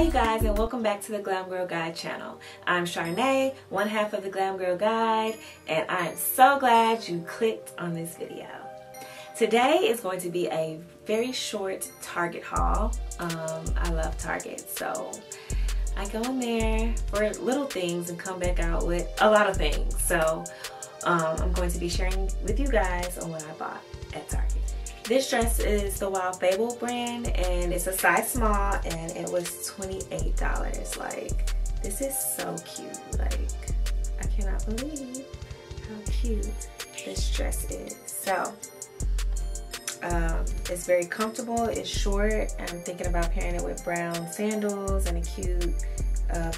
Hi you guys, and welcome back to the Glam Girl Guide channel. I'm Charnay, one half of the Glam Girl Guide, and I'm so glad you clicked on this video. Today is going to be a very short Target haul. I love Target, so I go in there for little things and come back out with a lot of things. So I'm going to be sharing with you guys on what I bought at Target. This dress is the Wild Fable brand, and it's a size small, and it was $28. Like, this is so cute. Like, I cannot believe how cute this dress is. So, it's very comfortable, it's short, and I'm thinking about pairing it with brown sandals and a cute,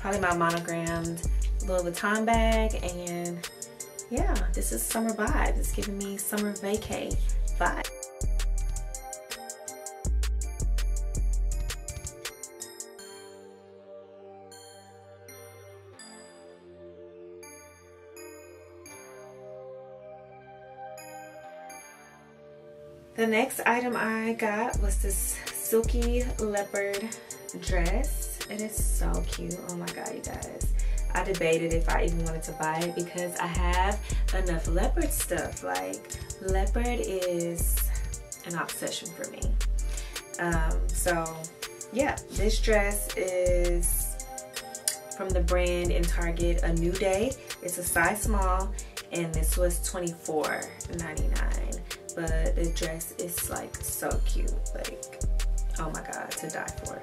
probably my monogrammed Louis Vuitton bag. And yeah, this is summer vibes. It's giving me summer vacay vibes. The next item I got was this silky leopard dress. It is so cute. Oh my god, you guys. I debated if I even wanted to buy it because I have enough leopard stuff. Like, leopard is an obsession for me. So, yeah. This dress is from the brand in Target, A New Day. It's a size small, and this was $24.99. But the dress is like so cute, like, oh my god, to die for.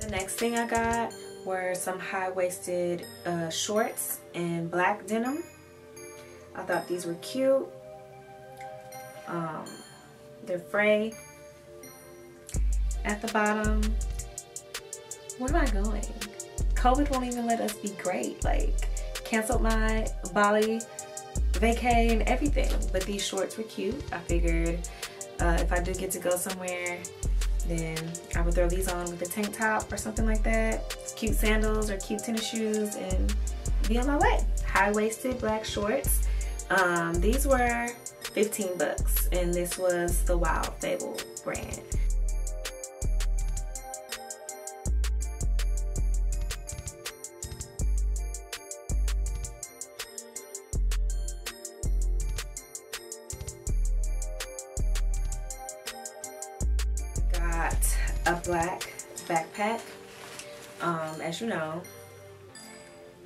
The next thing I got were some high-waisted shorts in black denim. I thought these were cute. They're frayed at the bottom. Where am I going? COVID won't even let us be great. Like, canceled my Bali vacay and everything. But these shorts were cute. I figured if I do get to go somewhere, then I would throw these on with a tank top or something like that. Cute sandals or cute tennis shoes and be on my way. High-waisted black shorts. These were $15, and this was the Wild Fable brand. Got a black backpack. As you know,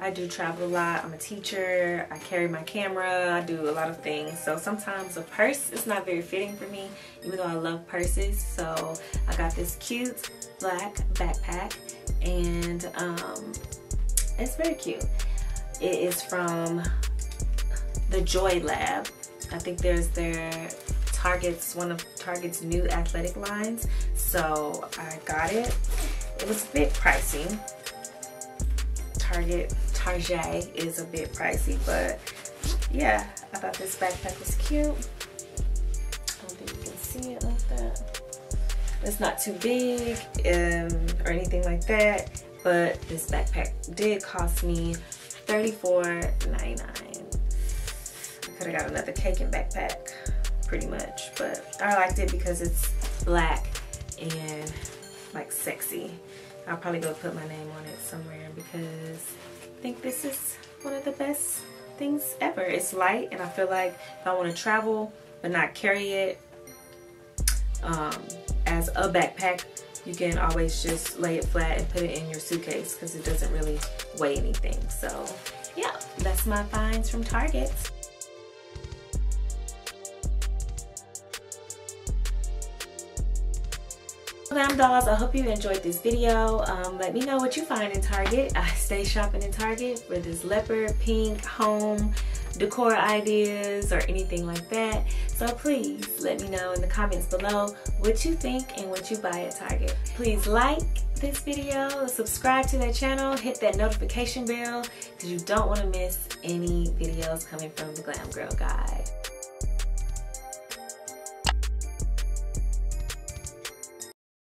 I do travel a lot. I'm a teacher, I carry my camera, I do a lot of things, so sometimes a purse is not very fitting for me, even though I love purses. So I got this cute black backpack, and it's very cute. It is from the Joy Lab. I think there's their Target's, one of Target's new athletic lines, so I got it. It was a bit pricey. Target is a bit pricey, but yeah, I thought this backpack was cute. I don't think you can see it like that. It's not too big or anything like that, but this backpack did cost me $34.99. I could have got another Kakin backpack pretty much, but I liked it because it's black and like sexy. I'll probably go put my name on it somewhere because I think this is one of the best things ever. It's light, and I feel like if I want to travel but not carry it as a backpack, you can always just lay it flat and put it in your suitcase because it doesn't really weigh anything. So yeah, that's my finds from Target. Glam dolls, I hope you enjoyed this video. Let me know what you find in Target. I stay shopping in Target for this leopard, pink, home, decor ideas, or anything like that. So please let me know in the comments below what you think and what you buy at Target. Please like this video, subscribe to that channel, hit that notification bell because you don't want to miss any videos coming from the Glam Girl Guide.